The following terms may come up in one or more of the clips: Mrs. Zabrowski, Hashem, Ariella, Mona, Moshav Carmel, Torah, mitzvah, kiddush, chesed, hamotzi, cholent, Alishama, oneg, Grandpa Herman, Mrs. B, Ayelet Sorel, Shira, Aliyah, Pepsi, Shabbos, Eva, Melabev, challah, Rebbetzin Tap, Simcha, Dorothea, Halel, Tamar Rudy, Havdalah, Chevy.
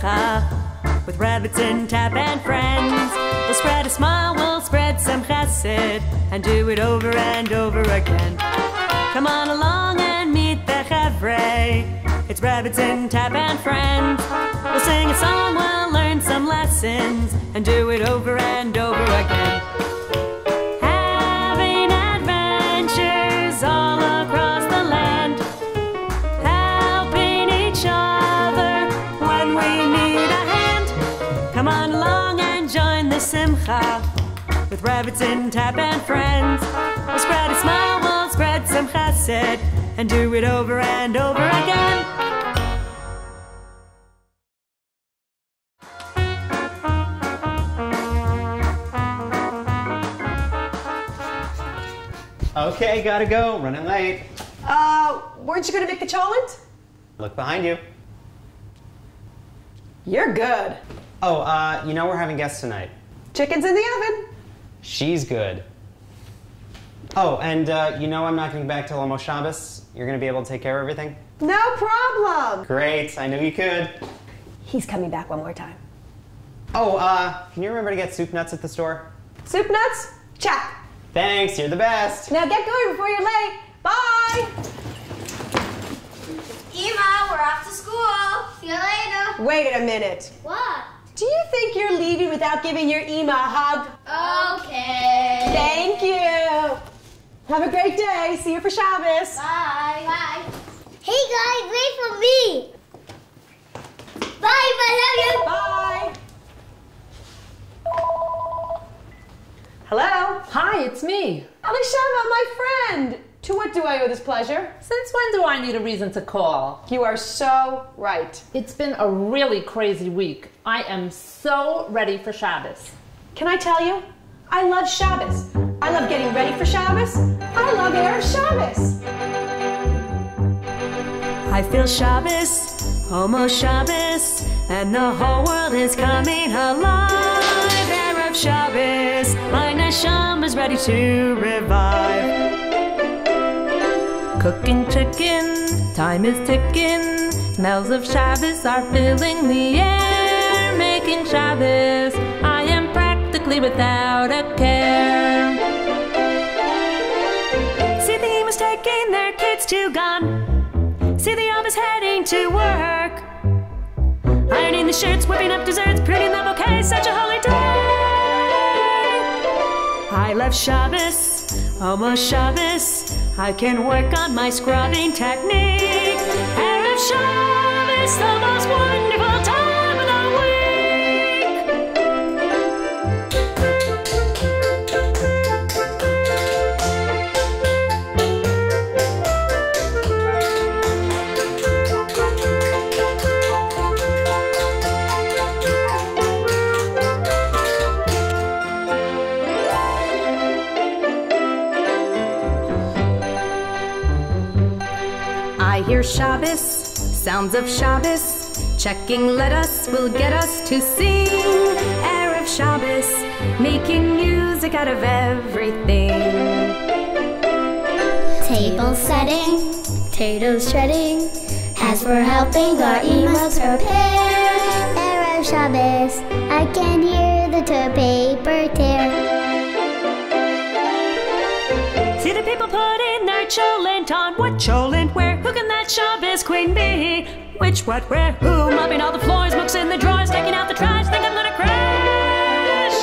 simcha with Rebbetzin Tap and friends. We'll spread a smile, we'll spread some chesed, and do it over and over again. Come on along and meet the Chevy. It's Rebbetzin Tap and friends. We'll sing a song, we'll learn some lessons, and do it over and over again. Having adventures all across the land, helping each other when we need a hand. Come on along and join the simcha with Rebbetzin Tap and friends. We'll spread a smile, we'll spread some chesed, and do it over and over again. Okay, gotta go. Running late. Weren't you gonna make the cholent? Look behind you. You're good. Oh, you know we're having guests tonight. Chicken's in the oven. She's good. Oh, and you know I'm not getting back till almost Shabbos. You're gonna be able to take care of everything? No problem. Great, I knew you could. He's coming back one more time. Oh, can you remember to get soup nuts at the store? Soup nuts? Check. Thanks, you're the best. Now get going before you're late. Bye! Ema, we're off to school. See you later. Wait a minute. What? Do you think you're leaving without giving your Ema a hug? Okay. Thank you. Have a great day. See you for Shabbos. Bye. Bye. Hey guys, wait for me. Bye, I love you. Bye. Hello? Hi, it's me. Alishama, my friend! To what do I owe this pleasure? Since when do I need a reason to call? You are so right. It's been a really crazy week. I am so ready for Shabbos. Can I tell you? I love Shabbos. I love getting ready for Shabbos. I love Erev Shabbos. I feel Shabbos, almost Shabbos, and the whole world is coming alive. Erev Shabbos, my neshama's ready to revive. Cooking chicken, time is ticking. Smells of Shabbos are filling the air. Making Shabbos, I am practically without a care. See the Ema's taking their kids to Gan. See the Abba's heading to work. Ironing the shirts, whipping up desserts, pruning the bouquet, such a holy day. I love Shabbos, almost Shabbos. I can work on my scrubbing technique. Erev Shabbos, the most wonderful time of the Shabbos, sounds of Shabbos, checking lettuce will get us to sing. Erev Shabbos, making music out of everything. Table setting, potatoes shredding, as we're helping our Ema's prepare. Erev Shabbos, I can hear the toilet paper tear. See the people putting their cholent on. What cholent? Where? Who can that Shabbos queen be? Which, what, where, who? Mopping all the floors, books in the drawers, taking out the trash, think I'm gonna crash.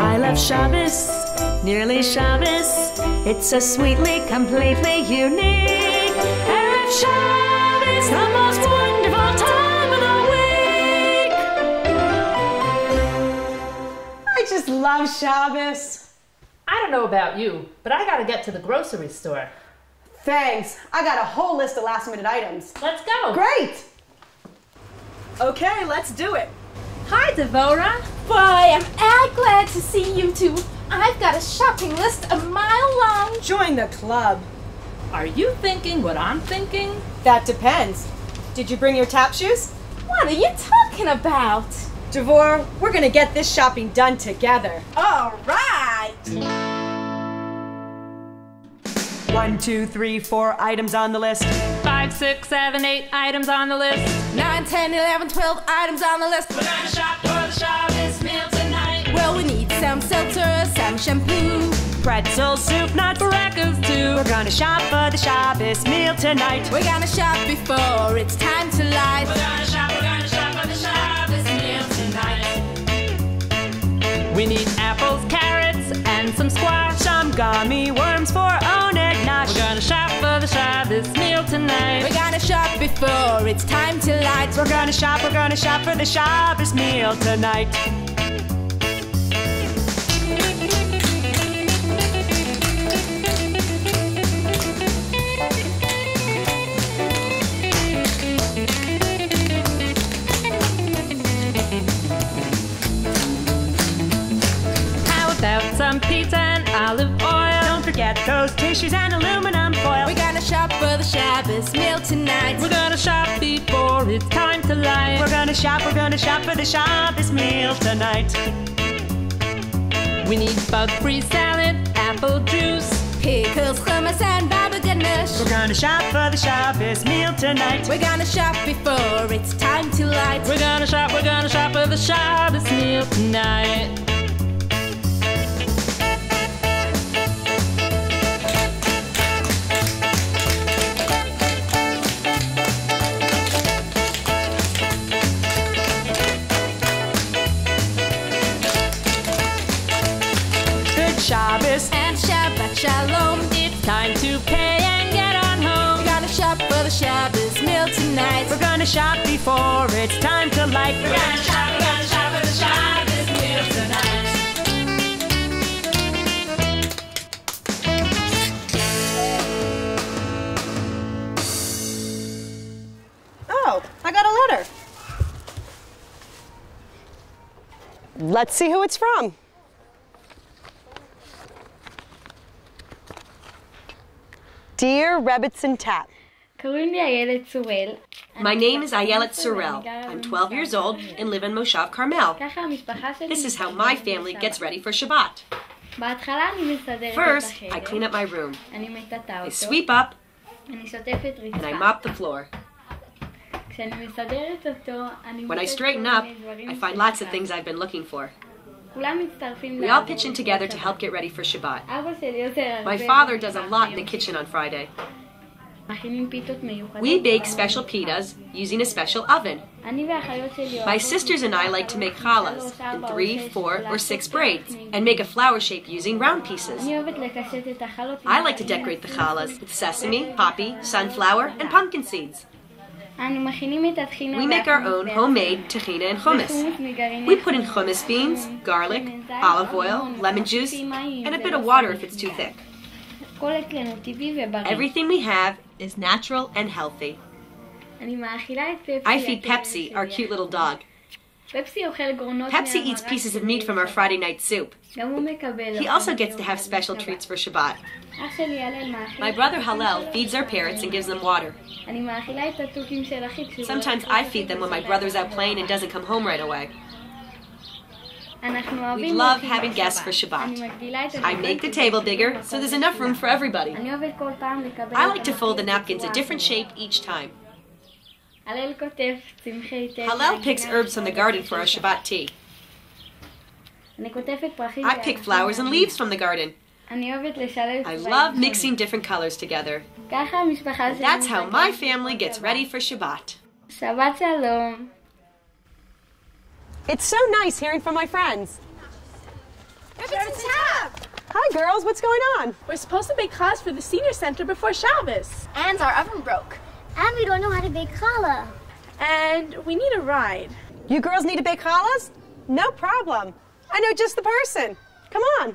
I love Shabbos, nearly Shabbos. It's so sweetly, completely unique. Erev Shabbos, the most wonderful time of the week. I just love Shabbos. I don't know about you, but I gotta get to the grocery store. Thanks. I got a whole list of last-minute items. Let's go. Great. Okay, let's do it. Hi, Devorah. Boy, I'm glad to see you two. I've got a shopping list a mile long. Join the club. Are you thinking what I'm thinking? That depends. Did you bring your tap shoes? What are you talking about? Devorah, we're going to get this shopping done together. All right. 1, 2, 3, 4 items on the list. 5, 6, 7, 8 items on the list. 9, 10, 11, 12 items on the list. We're gonna shop for the Shabbos meal tonight. Well, we need some seltzer, some shampoo, pretzel soup, not crackers too. We're gonna shop for the Shabbos meal tonight. We're gonna shop before it's time to light. We're gonna shop for the Shabbos meal tonight. We need apples, carrots, and some squash, some gummy worms for oneg nosh. We're gonna shop for the Shabbos meal tonight. We're gonna shop before it's time to light. We're gonna shop for the Shabbos meal tonight. Some pizza and olive oil. Don't forget those tissues and aluminum foil. We're gonna shop for the Shabbos meal tonight. We're gonna shop before it's time to light. We're gonna shop for the Shabbos meal tonight. We need bug-free salad, apple juice, pickles, hummus, and baba ganoush. We're gonna shop for the Shabbos meal tonight. We're gonna shop before it's time to light. We're gonna shop for the Shabbos meal tonight. Shabbos and Shabbat Shalom. It's time to pay and get on home. We're gonna shop for the Shabbos meal tonight. We're gonna shop before it's time to light. We're gonna shop for the Shabbos meal tonight. Oh, I got a letter. Let's see who it's from. Dear Rebbetzin Tap. My name is Ayelet Sorel. I'm 12 years old and live in Moshav Carmel. This is how my family gets ready for Shabbat. First, I clean up my room. I sweep up and I mop the floor. When I straighten up, I find lots of things I've been looking for. We all pitch in together to help get ready for Shabbat. My father does a lot in the kitchen on Friday. We bake special pitas using a special oven. My sisters and I like to make challahs in 3, 4, or 6 braids and make a flower shape using round pieces. I like to decorate the challahs with sesame, poppy, sunflower, and pumpkin seeds. We make our own homemade tahina and hummus. We put in hummus beans, garlic, olive oil, lemon juice, and a bit of water if it's too thick. Everything we have is natural and healthy. I feed Pepsi, our cute little dog. Pepsi eats pieces of meat from our Friday night soup. He also gets to have special treats for Shabbat. My brother Halel feeds our parrots and gives them water. Sometimes I feed them when my brother's out playing and doesn't come home right away. We love having guests for Shabbat. I make the table bigger so there's enough room for everybody. I like to fold the napkins a different shape each time. Halel picks herbs from the garden for our Shabbat tea. I pick flowers and leaves from the garden. I love mixing different colors together. And that's how my family gets ready for Shabbat. Shabbat Shalom. It's so nice hearing from my friends. Hi girls, what's going on? We're supposed to bake challahs for the senior center before Shabbos. And our oven broke. And we don't know how to bake challah. And we need a ride. You girls need to bake challahs? No problem. I know just the person. Come on.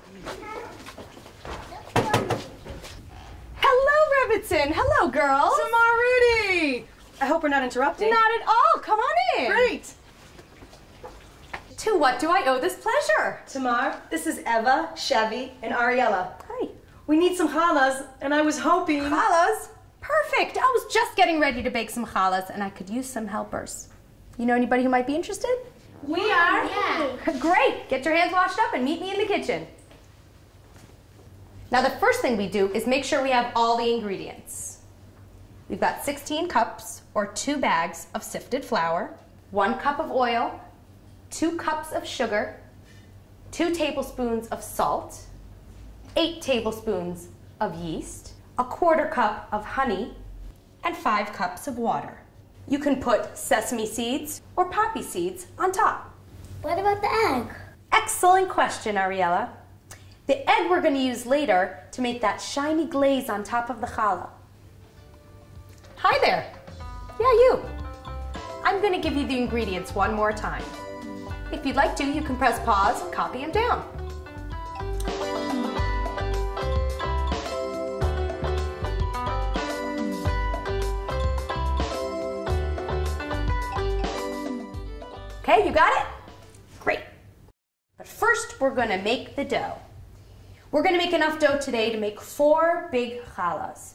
Hello, Rebbetzin. Hello, girls. Tamar Rudy. I hope we're not interrupting. Not at all. Come on in. Great. To what do I owe this pleasure? Tamar, this is Eva, Chevy, and Ariella. Hi. We need some challahs, and I was hoping... Challahs? Perfect. I was just getting ready to bake some challahs, and I could use some helpers. You know anybody who might be interested? We are. Yeah. Great. Get your hands washed up and meet me in the kitchen. Now the first thing we do is make sure we have all the ingredients. We've got 16 cups or 2 bags of sifted flour, 1 cup of oil, 2 cups of sugar, 2 tablespoons of salt, 8 tablespoons of yeast, 1/4 cup of honey, and 5 cups of water. You can put sesame seeds or poppy seeds on top. What about the egg? Excellent question, Ariella. The egg we're going to use later to make that shiny glaze on top of the challah. Hi there. Yeah, you. I'm going to give you the ingredients one more time. If you'd like to, you can press pause and copy them down. Okay, you got it? Great. But first, we're going to make the dough. We're going to make enough dough today to make 4 big challahs.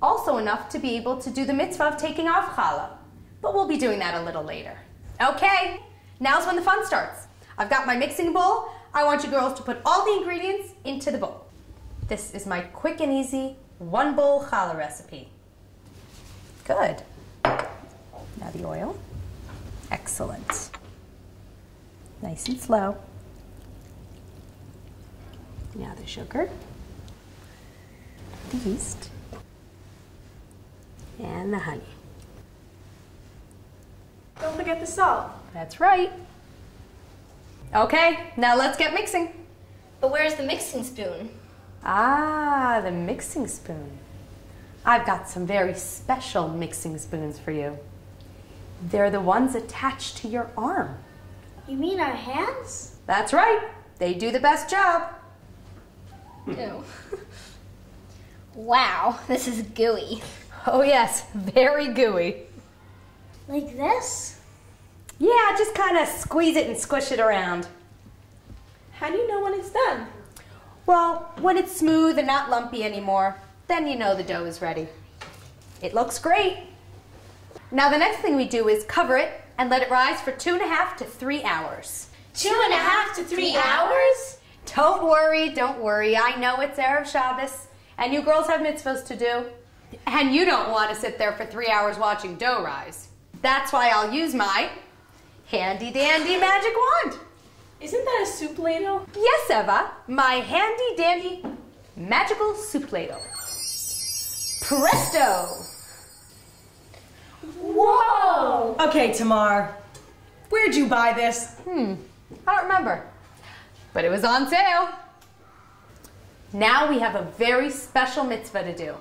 Also enough to be able to do the mitzvah of taking off challah. But we'll be doing that a little later. Okay, now's when the fun starts. I've got my mixing bowl. I want you girls to put all the ingredients into the bowl. This is my quick and easy 1-bowl challah recipe. Good. Now the oil. Excellent. Nice and slow. Now the sugar, the yeast, and the honey. Don't forget the salt. That's right. Okay, now let's get mixing. But where's the mixing spoon? Ah, the mixing spoon. I've got some very special mixing spoons for you. They're the ones attached to your arm. You mean our hands? That's right. They do the best job. Ew. Wow, this is gooey. Oh yes, very gooey. Like this? Yeah, just kind of squeeze it and squish it around. How do you know when it's done? Well, when it's smooth and not lumpy anymore, then you know the dough is ready. It looks great. Now the next thing we do is cover it and let it rise for 2.5 to 3 hours. 2.5 to 3 hours? Don't worry, I know it's Erev Shabbos, and you girls have mitzvahs to do, and you don't want to sit there for 3 hours watching dough rise. That's why I'll use my handy-dandy magic wand. Isn't that a soup ladle? Yes, Eva, my handy-dandy magical soup ladle. Presto! Whoa! Okay, Tamar, where'd you buy this? I don't remember. But it was on sale. Now we have a very special mitzvah to do.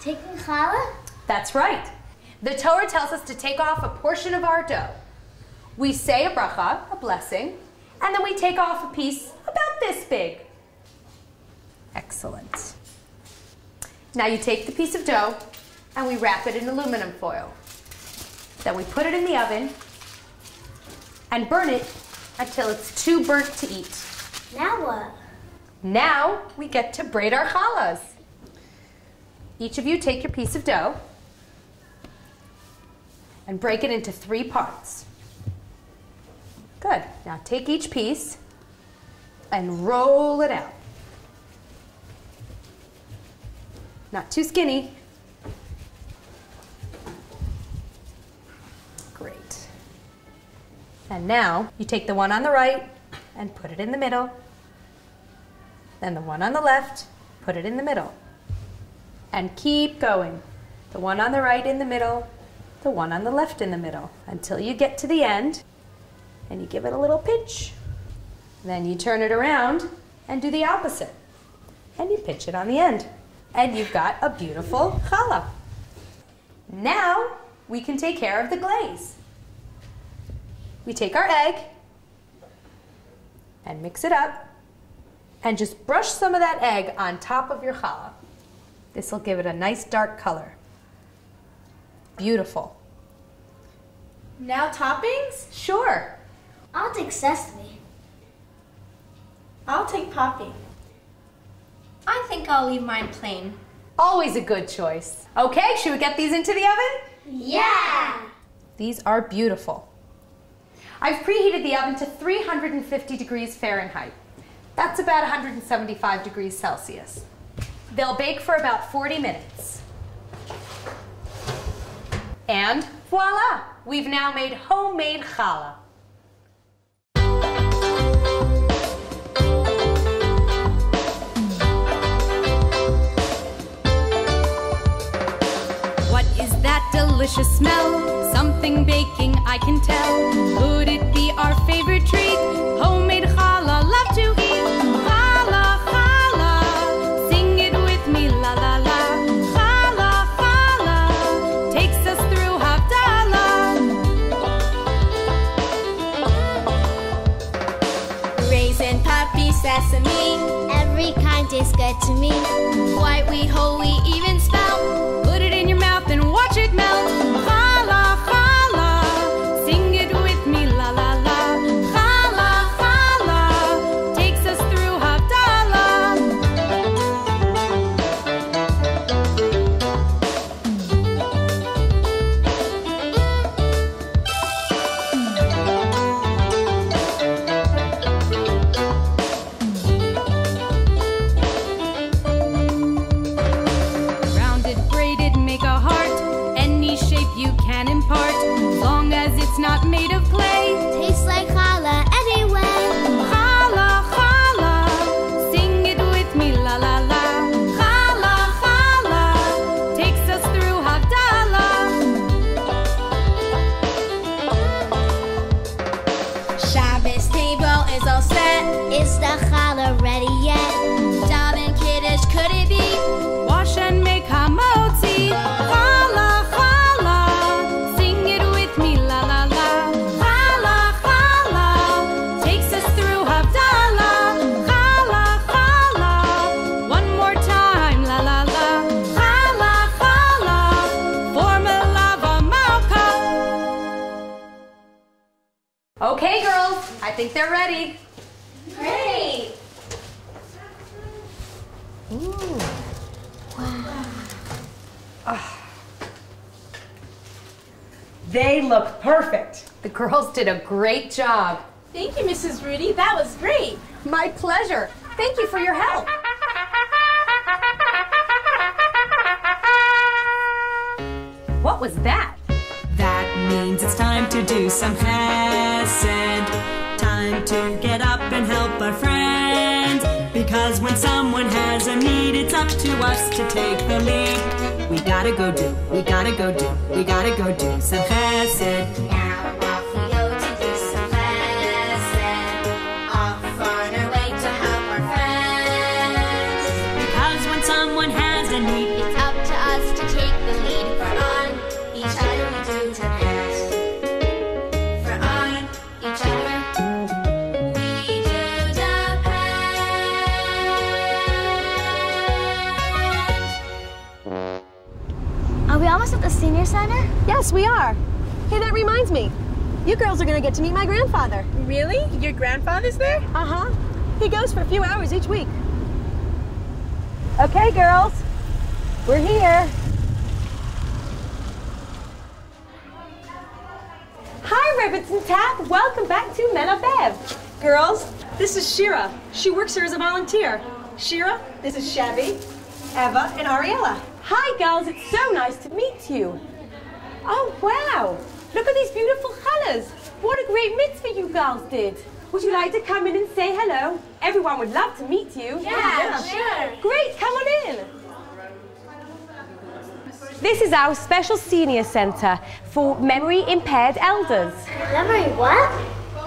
Taking challah? That's right. The Torah tells us to take off a portion of our dough. We say a bracha, a blessing, and then we take off a piece about this big. Excellent. Now you take the piece of dough and we wrap it in aluminum foil. Then we put it in the oven and burn it until it's too burnt to eat. Now what? Now we get to braid our challahs. Each of you take your piece of dough and break it into 3 parts. Good. Now take each piece and roll it out. Not too skinny. Great. And now you take the one on the right and put it in the middle. Then the one on the left, put it in the middle. And keep going. The one on the right in the middle, the one on the left in the middle, until you get to the end and you give it a little pinch. Then you turn it around and do the opposite. And you pinch it on the end. And you've got a beautiful challah. Now we can take care of the glaze. We take our egg and mix it up. And just brush some of that egg on top of your challah. This will give it a nice dark color. Beautiful. Now toppings? Sure. I'll take sesame. I'll take poppy. I think I'll leave mine plain. Always a good choice. Okay, should we get these into the oven? Yeah! These are beautiful. I've preheated the oven to 350 degrees Fahrenheit. That's about 175 degrees Celsius. They'll bake for about 40 minutes. And voila! We've now made homemade challah. What is that delicious smell? Something baking, I can tell. Would it be our favorite treat? Homemade challah, love to eat. Challah, challah, sing it with me, la la la. Challah, challah, takes us through Havdalah. Raisin, poppy, sesame, every kind tastes good to me. White wheat, whole wheat, even spelt. Put it in your mouth and watch it melt. Challah, challah, sing it with me, la la la. Challah, challah, takes us through Havdalah. Rounded, braided, make a heart. Shape you can impart, long as it's not made of clay. Tastes like challah anyway. Challah, challah, sing it with me, la la la. Challah, challah, takes us through Havdalah. Shabbos table is all set. Is the challah ready yet? Dom and Kiddush, could it be? Wash and make hamotzi. Challah, I think they're ready. Great! Ooh. Wow. Oh. They look perfect. The girls did a great job. Thank you, Mrs. Rudy. That was great. My pleasure. Thank you for your help. What was that? That means it's time to do some chesed. Time to get up and help our friends, because when someone has a need, it's up to us to take the lead. We gotta go do, we gotta go do, we gotta go do some chesed. Now off we go to do some chesed, off on our way to help our friends, because when someone has a need, it's up to us to take the lead. For on each other we do some chesed, for on each other. At the senior center? Yes, we are. Hey, that reminds me. You girls are going to get to meet my grandfather. Really? Your grandfather's there? Uh-huh. He goes for a few hours each week. Okay, girls. We're here. Hi, Rebbetzin Tap. Welcome back to Melabev. Girls, this is Shira. She works here as a volunteer. Shira, this is Chevy, Eva, and Ariella. Hi, girls, it's so nice to meet you. Oh, wow, look at these beautiful challahs. What a great mitzvah you girls did. Would you like to come in and say hello? Everyone would love to meet you. Yeah, sure. Great, come on in. This is our special senior center for memory-impaired elders. Memory what?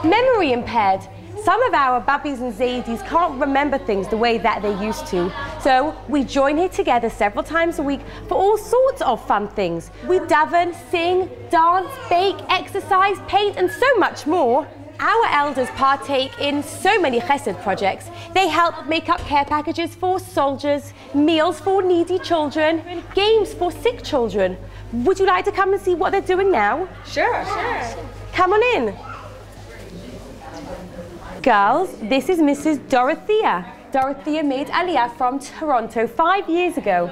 Memory-impaired. Some of our Bubbies and Zadies can't remember things the way that they used to. So we join here together several times a week for all sorts of fun things. We daven, sing, dance, bake, exercise, paint, and so much more. Our elders partake in so many chesed projects. They help make up care packages for soldiers, meals for needy children, games for sick children. Would you like to come and see what they're doing now? Sure. Sure. Come on in. Girls, this is Mrs. Dorothea. Dorothea made Aliyah from Toronto 5 years ago.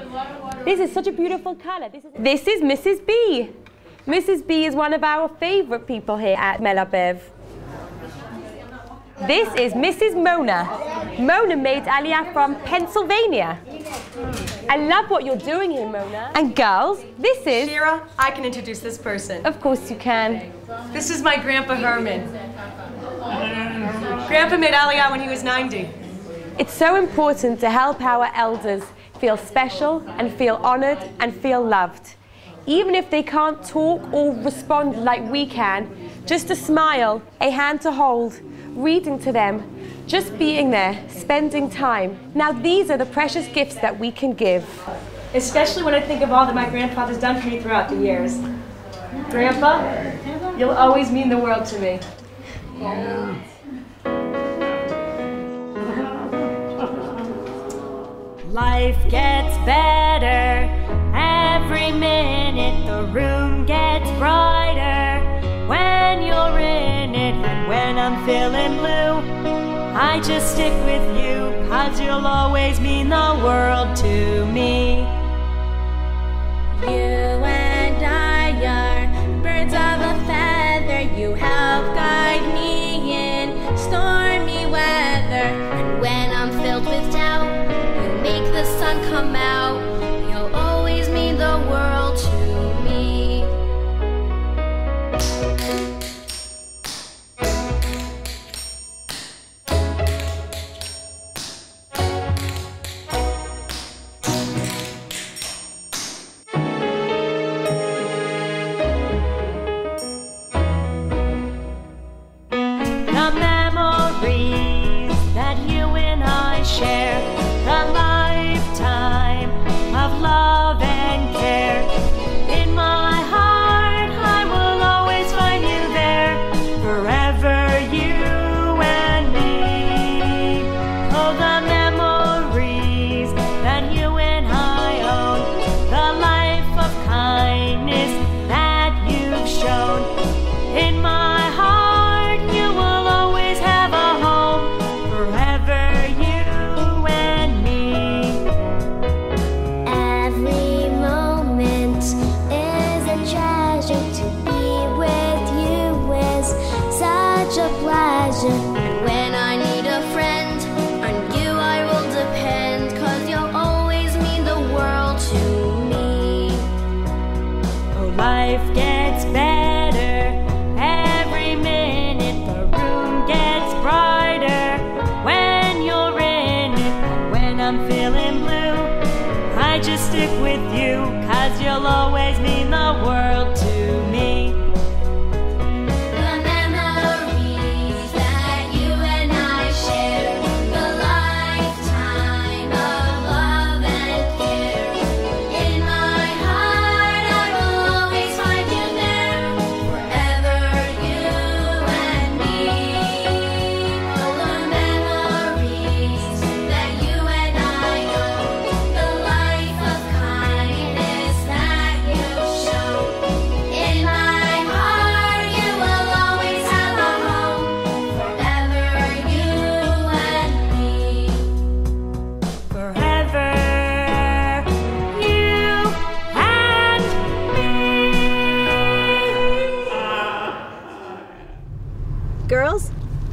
This is such a beautiful colour. This is Mrs. B. Mrs. B is one of our favourite people here at Melabev. This is Mrs. Mona. Mona made Aliyah from Pennsylvania. I love what you're doing here, Mona. And girls, this is... Shira, I can introduce this person. Of course you can. This is my Grandpa Herman. Grandpa made Aliyah when he was 90. It's so important to help our elders feel special and feel honored and feel loved. Even if they can't talk or respond like we can, just a smile, a hand to hold, reading to them, just being there, spending time. Now these are the precious gifts that we can give. Especially when I think of all that my grandfather's done for me throughout the years. Grandpa, you'll always mean the world to me. Yeah. Life gets better every minute, the room gets brighter when you're in it. And when I'm feeling blue, I just stick with you, 'cause you'll always mean the world to me. You and I are birds of a feather. You help guide me in stormy weather. And when I'm filled with doubt, you make the sun come out. You'll always mean the world to me.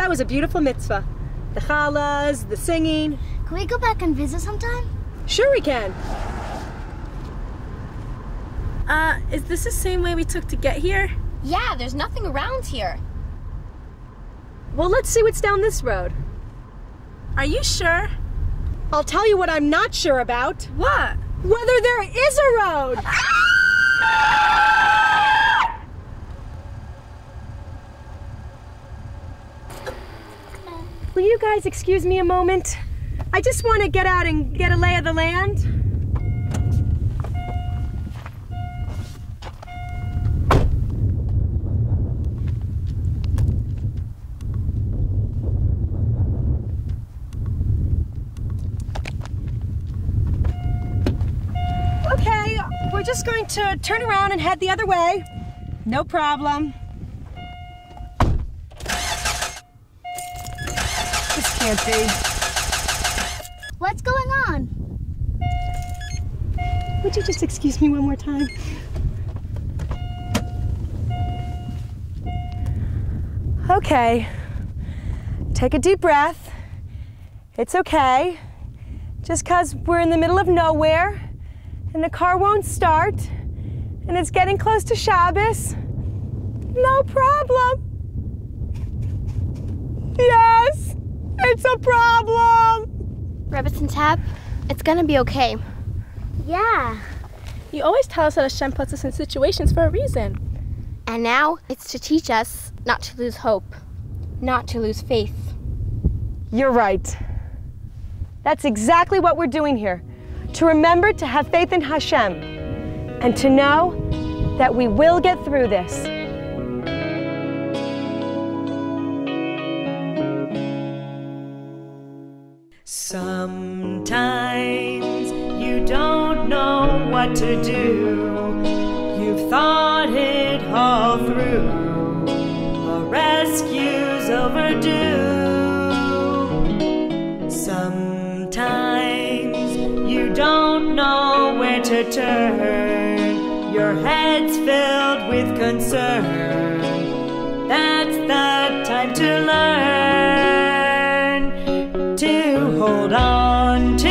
It was a beautiful mitzvah. The challahs, the singing. Can we go back and visit sometime? Sure we can. Is this the same way we took to get here? Yeah, there's nothing around here. Well, let's see what's down this road. Are you sure? I'll tell you what I'm not sure about. What? Whether there is a road! Will you guys excuse me a moment? I just want to get out and get a lay of the land. Okay, we're just going to turn around and head the other way. No problem. Can't be. What's going on? Would you just excuse me one more time? Okay. Take a deep breath. It's okay. just because we're in the middle of nowhere and the car won't start and it's getting close to Shabbos. No problem. Yes, it's a problem. Rebbetzin Tap, it's gonna be okay. Yeah. You always tell us that Hashem puts us in situations for a reason. And now it's to teach us not to lose hope, not to lose faith. You're right. That's exactly what we're doing here, to remember to have faith in Hashem and to know that we will get through this. Sometimes you don't know what to do. You've thought it all through. A rescue's overdue. Sometimes you don't know where to turn. Your head's filled with concern. That's the time to learn to hold on to.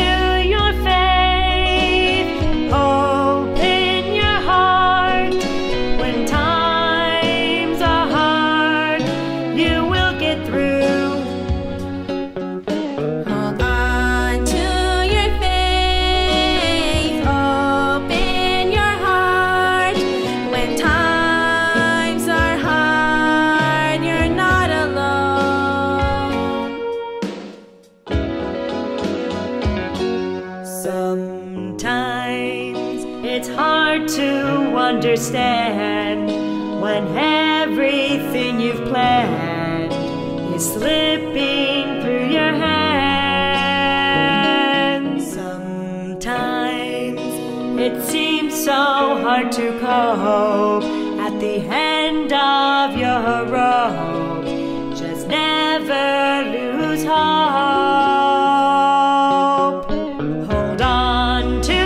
Understand when everything you've planned is slipping through your hands. Sometimes it seems so hard to cope at the end of your rope. Just never lose hope. Hold on to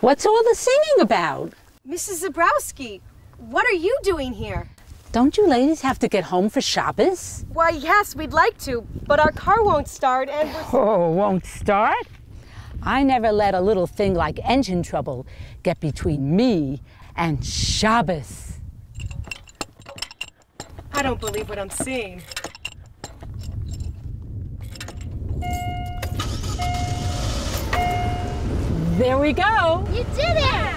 What's all the singing about? Mrs. Zabrowski, what are you doing here? Don't you ladies have to get home for Shabbos? Why, yes, we'd like to, but our car won't start and... Oh, won't start? I never let a little thing like engine trouble get between me and Shabbos. I don't believe what I'm seeing. There we go. You did it! Yeah.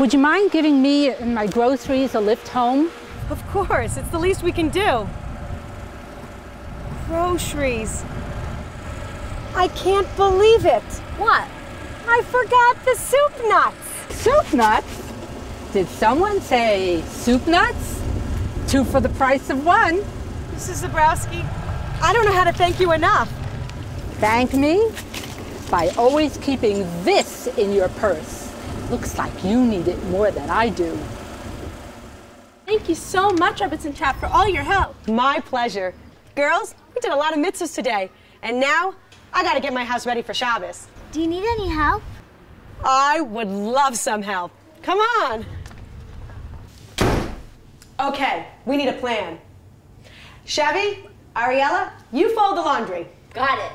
Would you mind giving me and my groceries a lift home? Of course, it's the least we can do. Groceries. I can't believe it. What? I forgot the soup nuts. Soup nuts? Did someone say soup nuts? Two for the price of one. Mrs. Zabrowski, I don't know how to thank you enough. Thank me? By always keeping this in your purse. Looks like you need it more than I do. Thank you so much, Rebbetzin Tap, for all your help. My pleasure. Girls, we did a lot of mitzvahs today. And now I gotta get my house ready for Shabbos. Do you need any help? I would love some help. Come on. Okay, we need a plan. Chevy, Ariella, you fold the laundry. Got it.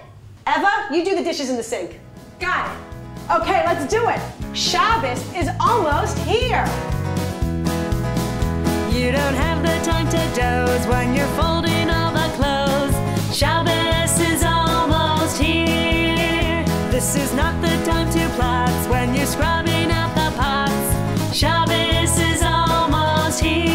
Eva, you do the dishes in the sink. Got it. Okay, let's do it. Shabbos is almost here. You don't have the time to doze when you're folding all the clothes. Shabbos is almost here. This is not the time to plot when you're scrubbing out the pots. Shabbos is almost here.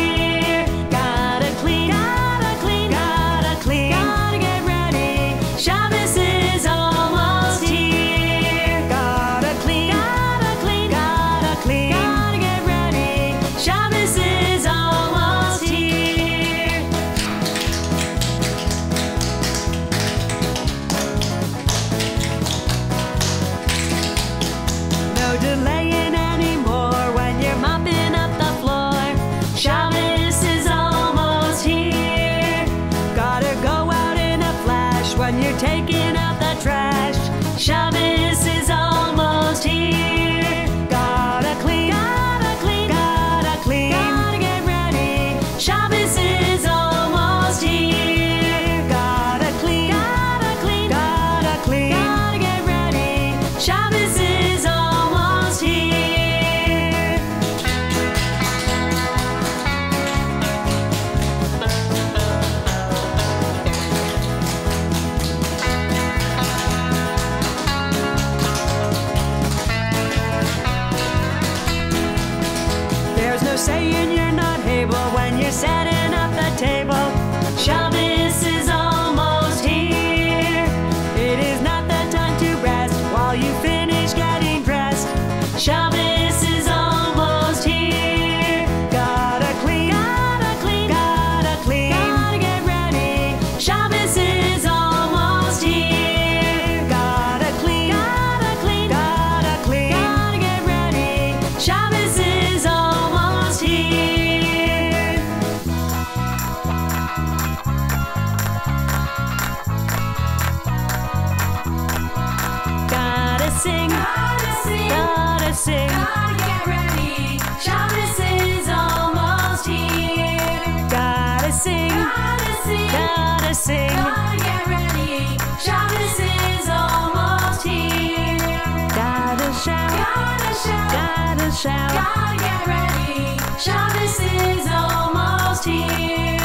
Shout. Gotta get ready, Shabbos is almost here.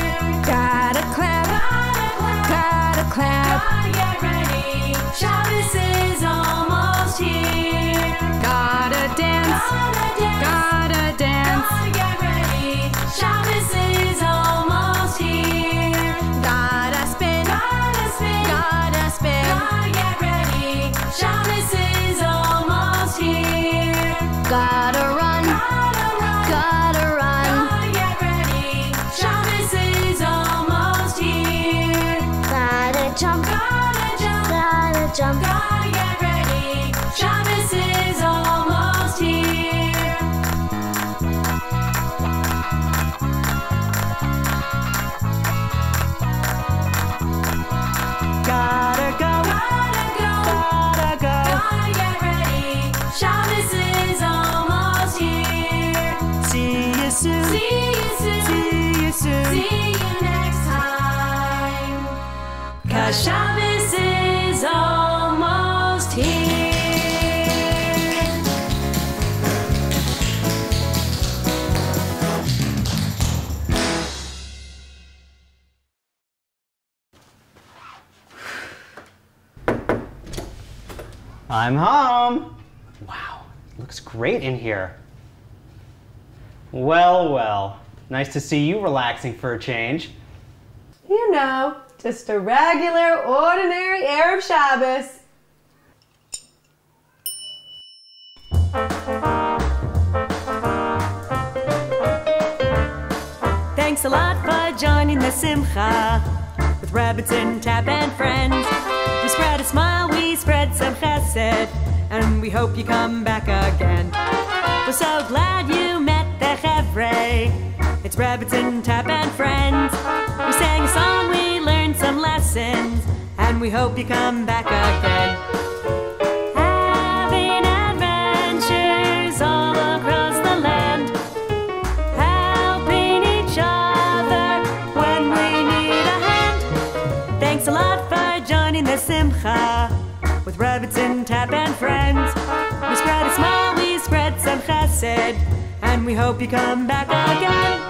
Gotta clap, gotta clap, gotta clap. Gotta get ready, Shabbos is almost here. Gotta dance, gotta dance, gotta dance. Gotta get ready, Shabbos is almost here. Gotta spin, gotta spin, gotta spin. Gotta get ready, Shabbos is almost here. Gotta run. Jump, gotta jump, gotta jump, gotta get ready. Shabbos is almost here. Gotta go, gotta go, gotta go. Gotta get ready. Shabbos is almost here. See you soon, see you soon, see you soon. See you next time. 'Cause Shabbos is almost here. I'm home. Wow, looks great in here. Well, well, nice to see you relaxing for a change. You know, just a regular, ordinary Arab Shabbos. Thanks a lot for joining the Simcha with Rebbetzin Tap and friends. We spread a smile, we spread some chesed, and we hope you come back again. We're so glad you met the Chevre. It's Rebbetzin Tap and friends. We sang a song, we learned some lessons. and we hope you come back again. Having adventures all across the land, helping each other when we need a hand. Thanks a lot for joining the Simcha with Rebbetzin Tap and friends. We spread a smile, we spread some chesed, and we hope you come back again.